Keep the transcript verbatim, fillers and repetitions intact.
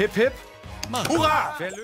Hipp, Hipp, Hurra!